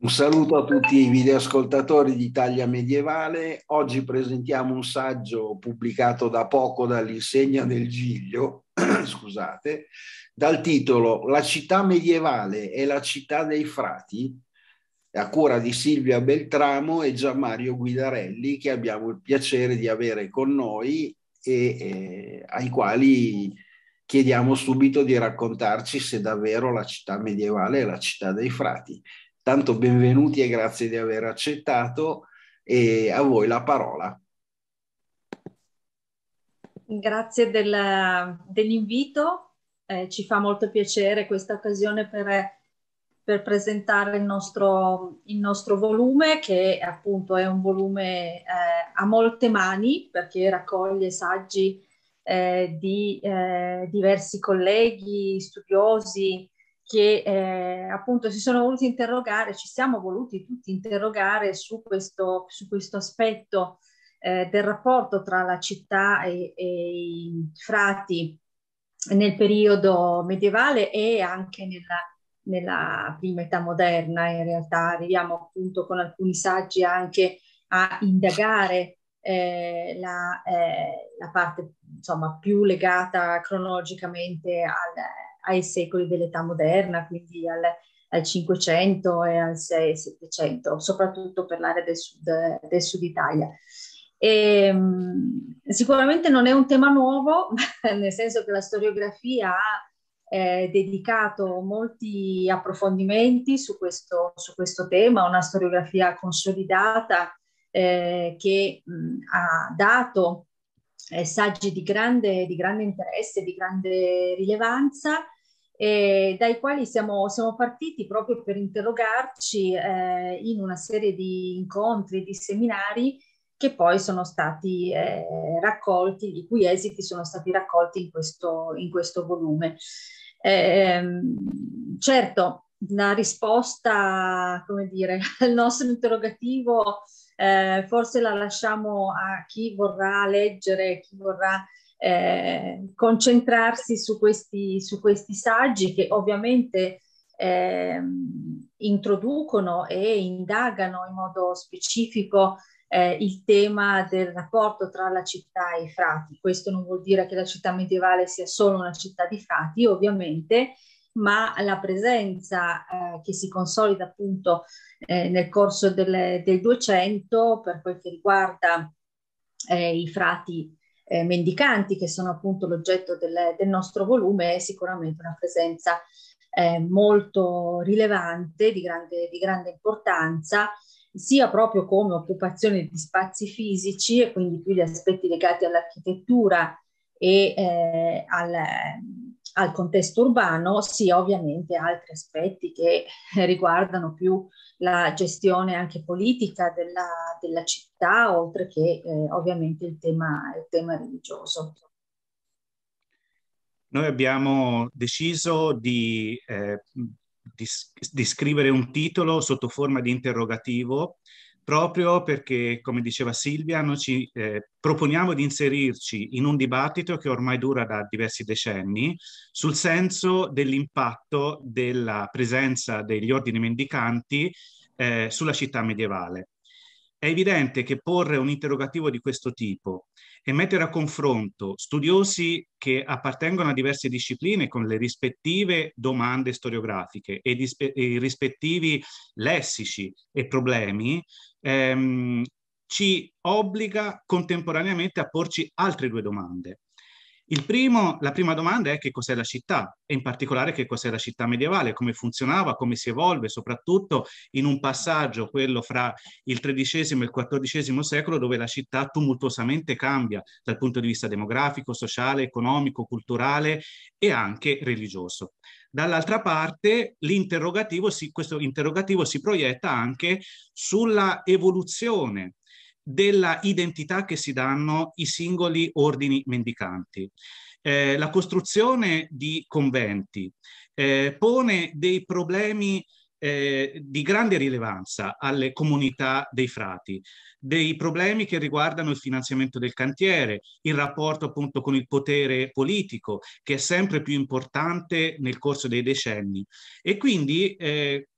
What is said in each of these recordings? Un saluto a tutti i videoascoltatori di Italia Medievale. Oggi presentiamo un saggio pubblicato da poco dall'Insegna del Giglio, scusate, dal titolo La città medievale e la città dei frati, a cura di Silvia Beltramo e Gianmario Guidarelli, che abbiamo il piacere di avere con noi e ai quali chiediamo subito di raccontarci se davvero la città medievale è la città dei frati. Tanto benvenuti e grazie di aver accettato, e a voi la parola. Grazie dell'invito, ci fa molto piacere questa occasione per presentare il nostro volume, che appunto è un volume a molte mani, perché raccoglie saggi di diversi colleghi, studiosi, che appunto ci siamo voluti tutti interrogare su questo aspetto del rapporto tra la città e i frati nel periodo medievale e anche nella prima età moderna. In realtà arriviamo appunto con alcuni saggi anche a indagare la parte, insomma, più legata cronologicamente ai secoli dell'età moderna, quindi al 500 e al 600-700, soprattutto per l'area del sud Italia. E, sicuramente non è un tema nuovo, nel senso che la storiografia ha dedicato molti approfondimenti su questo tema, una storiografia consolidata che ha dato saggi di grande interesse, di grande rilevanza, dai quali siamo partiti proprio per interrogarci in una serie di incontri, di seminari che poi sono stati raccolti, i cui esiti sono stati raccolti in questo volume. Certo, la risposta, come dire, al nostro interrogativo forse la lasciamo a chi vorrà leggere, chi vorrà concentrarsi su questi saggi, che ovviamente introducono e indagano in modo specifico il tema del rapporto tra la città e i frati. Questo non vuol dire che la città medievale sia solo una città di frati, ovviamente, ma la presenza che si consolida appunto nel corso del 200 per quel che riguarda i frati mendicanti, che sono appunto l'oggetto del nostro volume, è sicuramente una presenza molto rilevante, di grande importanza, sia proprio come occupazione di spazi fisici, e quindi più gli aspetti legati all'architettura e al contesto urbano, sì, ovviamente altri aspetti che riguardano più la gestione anche politica della città, oltre che ovviamente il tema religioso. Noi abbiamo deciso di scrivere un titolo sotto forma di interrogativo, proprio perché, come diceva Silvia, noi ci proponiamo di inserirci in un dibattito che ormai dura da diversi decenni sul senso dell'impatto della presenza degli ordini mendicanti sulla città medievale. È evidente che porre un interrogativo di questo tipo e mettere a confronto studiosi che appartengono a diverse discipline con le rispettive domande storiografiche e i rispettivi lessici e problemi ci obbliga contemporaneamente a porci altre due domande. La prima domanda è: che cos'è la città, e in particolare che cos'è la città medievale, come funzionava, come si evolve, soprattutto in un passaggio, quello fra il XIII e il XIV secolo, dove la città tumultuosamente cambia dal punto di vista demografico, sociale, economico, culturale e anche religioso. Dall'altra parte, questo interrogativo si proietta anche sulla evoluzione della identità che si danno i singoli ordini mendicanti. La costruzione di conventi pone dei problemi di grande rilevanza alle comunità dei frati, dei problemi che riguardano il finanziamento del cantiere, il rapporto appunto con il potere politico, che è sempre più importante nel corso dei decenni. E quindi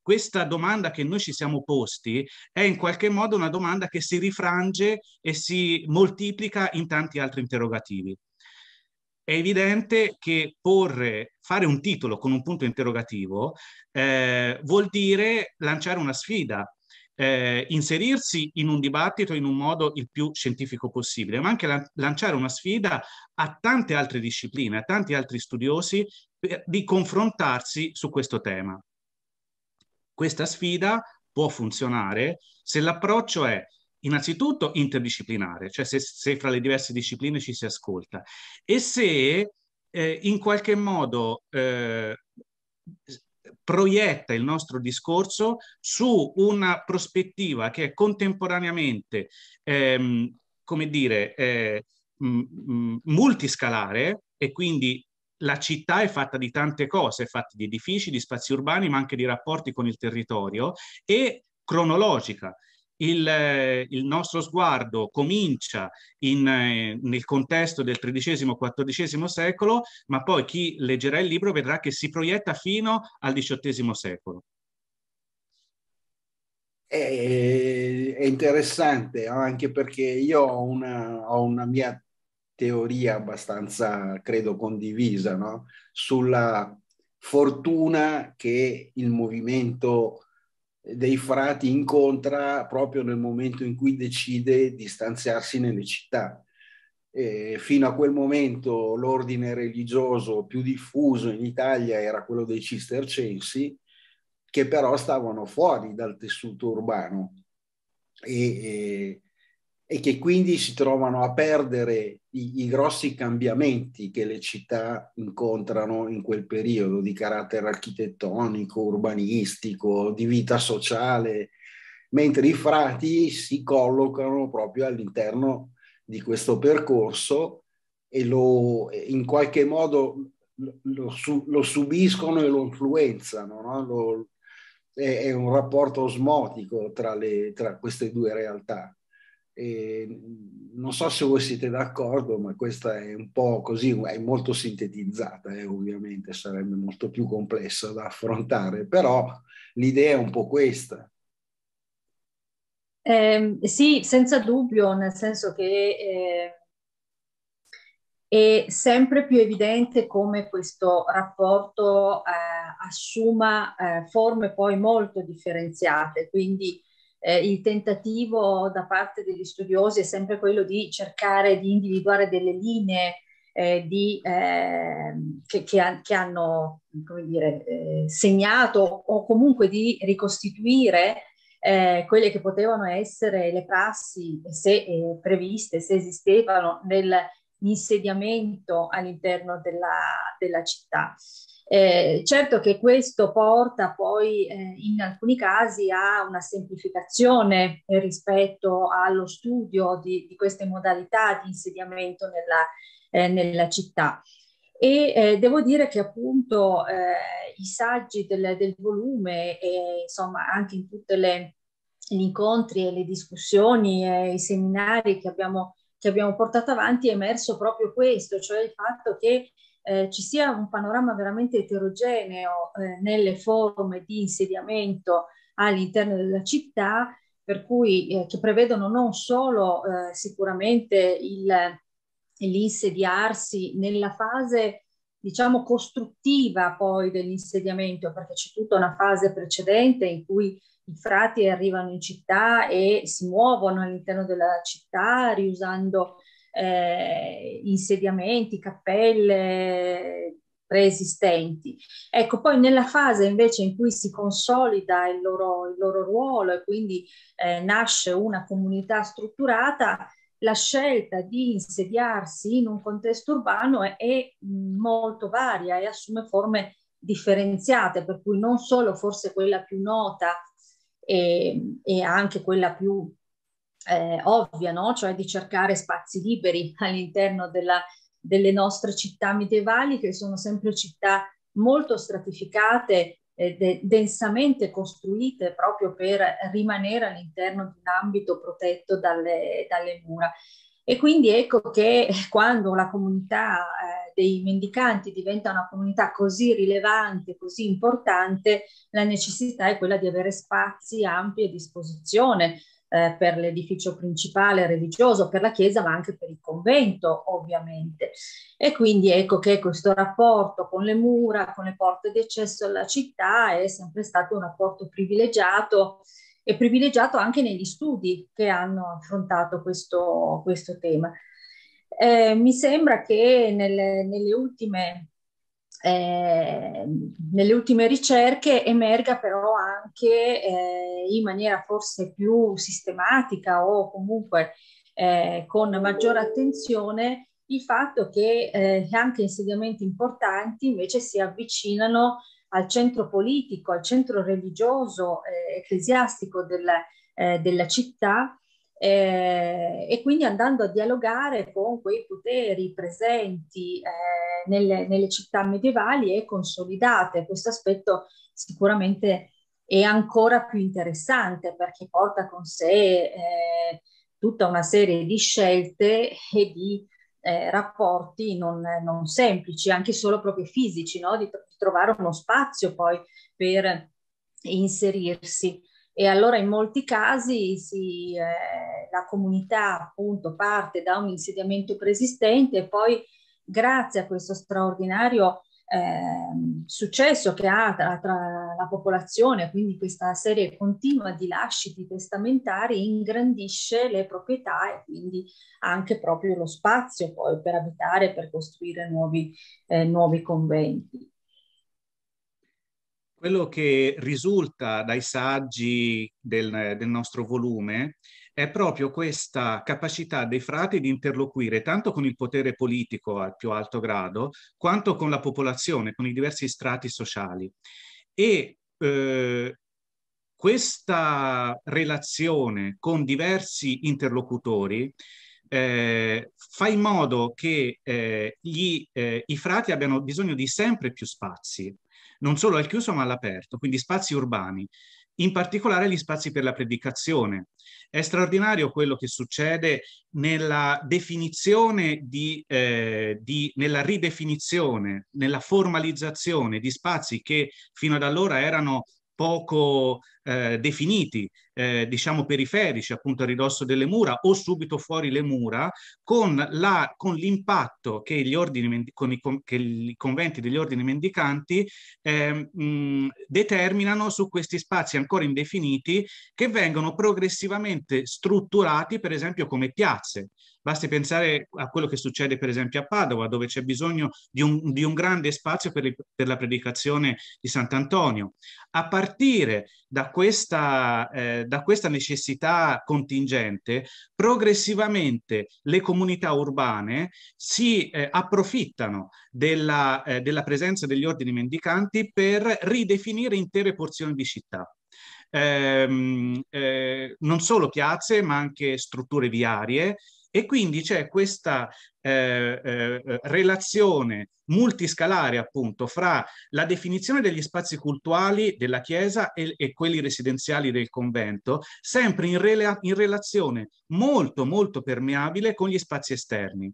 questa domanda che noi ci siamo posti è in qualche modo una domanda che si rifrange e si moltiplica in tanti altri interrogativi. È evidente che fare un titolo con un punto interrogativo vuol dire lanciare una sfida, inserirsi in un dibattito in un modo il più scientifico possibile, ma anche lanciare una sfida a tante altre discipline, a tanti altri studiosi di confrontarsi su questo tema. Questa sfida può funzionare se l'approccio è innanzitutto interdisciplinare, cioè se fra le diverse discipline ci si ascolta, e se in qualche modo proietta il nostro discorso su una prospettiva che è contemporaneamente, come dire, multiscalare, e quindi la città è fatta di tante cose, è fatta di edifici, di spazi urbani, ma anche di rapporti con il territorio, e cronologica. Il nostro sguardo comincia nel contesto del XIII-XIV secolo, ma poi chi leggerà il libro vedrà che si proietta fino al XVIII secolo. È interessante, anche perché io ho una mia teoria abbastanza, credo, condivisa, no? Sulla fortuna che il movimento dei frati incontra proprio nel momento in cui decide di stanziarsi nelle città. Fino a quel momento l'ordine religioso più diffuso in Italia era quello dei cistercensi, che però stavano fuori dal tessuto urbano e che quindi si trovano a perdere i grossi cambiamenti che le città incontrano in quel periodo, di carattere architettonico, urbanistico, di vita sociale, mentre i frati si collocano proprio all'interno di questo percorso e in qualche modo lo subiscono e lo influenzano, no? È un rapporto osmotico tra queste due realtà. Non so se voi siete d'accordo, ma questa è un po' così, è molto sintetizzata, ovviamente sarebbe molto più complessa da affrontare, però l'idea è un po' questa. Sì, senza dubbio, nel senso che è sempre più evidente come questo rapporto assuma forme poi molto differenziate, quindi il tentativo da parte degli studiosi è sempre quello di cercare di individuare delle linee che hanno, come dire, segnato, o comunque di ricostituire quelle che potevano essere le prassi, se previste, se esistevano, nell'insediamento all'interno della città. Certo che questo porta poi in alcuni casi a una semplificazione rispetto allo studio di queste modalità di insediamento nella città, e devo dire che appunto i saggi del volume, e insomma anche in tutti gli incontri e le discussioni e i seminari che abbiamo portato avanti, è emerso proprio questo, cioè il fatto che ci sia un panorama veramente eterogeneo nelle forme di insediamento all'interno della città, per cui che prevedono non solo sicuramente l'insediarsi nella fase, diciamo, costruttiva poi dell'insediamento, perché c'è tutta una fase precedente in cui i frati arrivano in città e si muovono all'interno della città riusando insediamenti, cappelle preesistenti. Ecco, poi nella fase invece in cui si consolida il loro ruolo e quindi nasce una comunità strutturata, la scelta di insediarsi in un contesto urbano è molto varia e assume forme differenziate, per cui non solo forse quella più nota e anche quella più ovvia, no? Cioè di cercare spazi liberi all'interno delle nostre città medievali, che sono sempre città molto stratificate, densamente costruite proprio per rimanere all'interno di un ambito protetto dalle mura. E quindi ecco che quando la comunità dei mendicanti diventa una comunità così rilevante, così importante, la necessità è quella di avere spazi ampi a disposizione per l'edificio principale religioso, per la chiesa, ma anche per il convento, ovviamente. E quindi ecco che questo rapporto con le mura, con le porte di accesso alla città, è sempre stato un rapporto privilegiato, e privilegiato anche negli studi che hanno affrontato questo tema. Mi sembra che nelle ultime ricerche emerga però anche in maniera forse più sistematica, o comunque con maggiore attenzione, il fatto che anche insediamenti importanti invece si avvicinano al centro politico, al centro religioso, ecclesiastico della città, e quindi andando a dialogare con quei poteri presenti nelle città medievali e consolidate. Questo aspetto sicuramente è ancora più interessante, perché porta con sé tutta una serie di scelte e di rapporti non semplici, anche solo proprio fisici, no? Di trovare uno spazio poi per inserirsi. E allora in molti casi la comunità appunto parte da un insediamento preesistente, e poi grazie a questo straordinario successo che ha tra la popolazione, quindi questa serie continua di lasciti testamentari, ingrandisce le proprietà e quindi anche proprio lo spazio poi per abitare, per costruire nuovi conventi. Quello che risulta dai saggi del nostro volume è proprio questa capacità dei frati di interloquire tanto con il potere politico al più alto grado, quanto con la popolazione, con i diversi strati sociali. E questa relazione con diversi interlocutori fa in modo che i frati abbiano bisogno di sempre più spazi, non solo al chiuso ma all'aperto, quindi spazi urbani, in particolare gli spazi per la predicazione. È straordinario quello che succede nella definizione nella ridefinizione, nella formalizzazione di spazi che fino ad allora erano poco definiti, diciamo periferici, appunto a ridosso delle mura o subito fuori le mura, con l'impatto che i conventi degli ordini mendicanti determinano su questi spazi ancora indefiniti, che vengono progressivamente strutturati per esempio come piazze. Basti pensare a quello che succede per esempio a Padova, dove c'è bisogno di un grande spazio per la predicazione di Sant'Antonio. A partire da questa necessità contingente, progressivamente le comunità urbane si approfittano della presenza degli ordini mendicanti per ridefinire intere porzioni di città. Non solo piazze, ma anche strutture viarie, e quindi c'è questa relazione multiscalare appunto fra la definizione degli spazi cultuali della chiesa e quelli residenziali del convento, sempre in relazione molto molto permeabile con gli spazi esterni.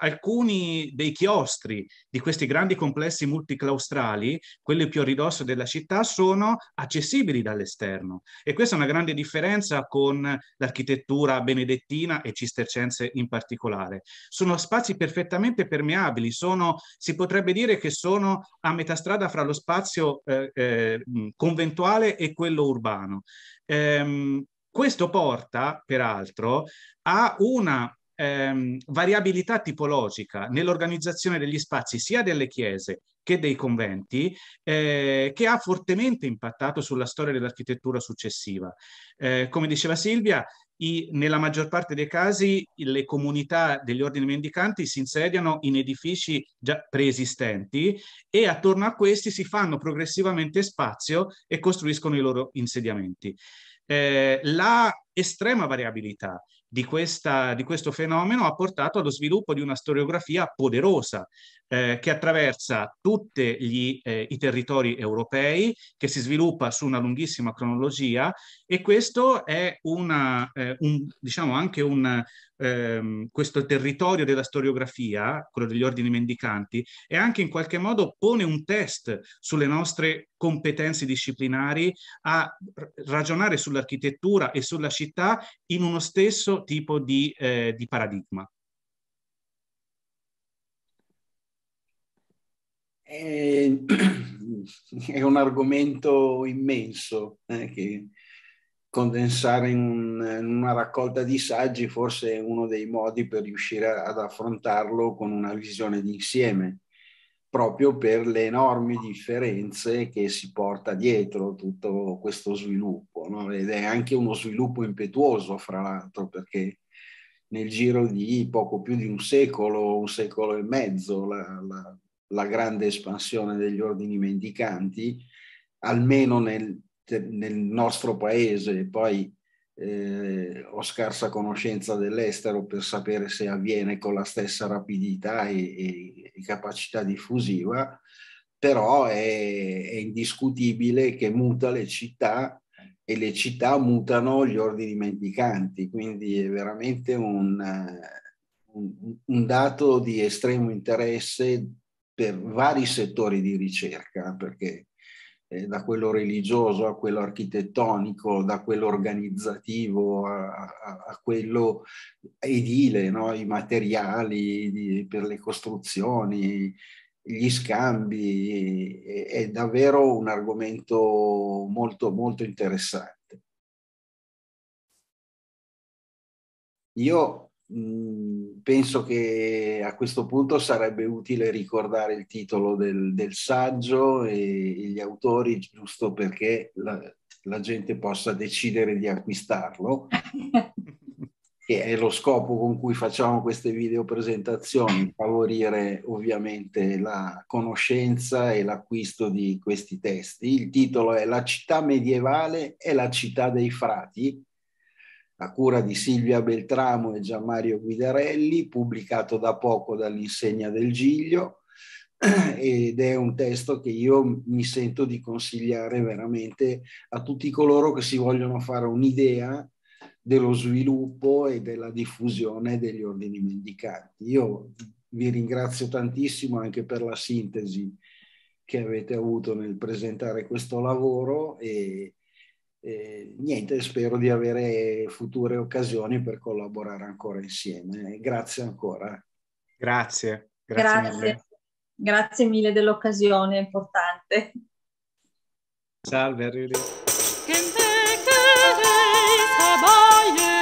Alcuni dei chiostri di questi grandi complessi multiclaustrali, quelli più a ridosso della città, sono accessibili dall'esterno, e questa è una grande differenza con l'architettura benedettina e cistercense in particolare. Sono spazi perfettamente permeabili, si potrebbe dire che sono a metà strada fra lo spazio conventuale e quello urbano. Questo porta peraltro a una variabilità tipologica nell'organizzazione degli spazi sia delle chiese che dei conventi, che ha fortemente impattato sulla storia dell'architettura successiva. Come diceva Silvia, nella maggior parte dei casi le comunità degli ordini mendicanti si insediano in edifici già preesistenti, e attorno a questi si fanno progressivamente spazio e costruiscono i loro insediamenti. La estrema variabilità di questo fenomeno ha portato allo sviluppo di una storiografia poderosa che attraversa tutti i territori europei, che si sviluppa su una lunghissima cronologia, e questo è questo territorio della storiografia, quello degli ordini mendicanti, e anche in qualche modo pone un test sulle nostre competenze disciplinari a ragionare sull'architettura e sulla città in uno stesso tipo di paradigma. È un argomento immenso che condensare in una raccolta di saggi forse è uno dei modi per riuscire ad affrontarlo con una visione d'insieme, proprio per le enormi differenze che si porta dietro tutto questo sviluppo, no? Ed è anche uno sviluppo impetuoso, fra l'altro, perché nel giro di poco più di un secolo e mezzo, la grande espansione degli ordini mendicanti, almeno nel nostro paese, poi ho scarsa conoscenza dell'estero per sapere se avviene con la stessa rapidità e capacità diffusiva, però è indiscutibile che muta le città e le città mutano gli ordini mendicanti, quindi è veramente un dato di estremo interesse per vari settori di ricerca, perché da quello religioso a quello architettonico, da quello organizzativo a quello edile, no? I materiali per le costruzioni, gli scambi, è davvero un argomento molto, molto interessante. Io penso che a questo punto sarebbe utile ricordare il titolo del saggio e gli autori, giusto perché la gente possa decidere di acquistarlo, che è lo scopo con cui facciamo queste video presentazioni, favorire ovviamente la conoscenza e l'acquisto di questi testi. Il titolo è La città medievale e la città dei frati, a cura di Silvia Beltramo e Gianmario Guidarelli, pubblicato da poco dall'Insegna del Giglio, ed è un testo che io mi sento di consigliare veramente a tutti coloro che si vogliono fare un'idea dello sviluppo e della diffusione degli ordini mendicanti. Io vi ringrazio tantissimo anche per la sintesi che avete avuto nel presentare questo lavoro e niente, spero di avere future occasioni per collaborare ancora insieme. Grazie ancora. Grazie. Grazie mille. Grazie mille dell'occasione, è importante. Salve, arrivederci.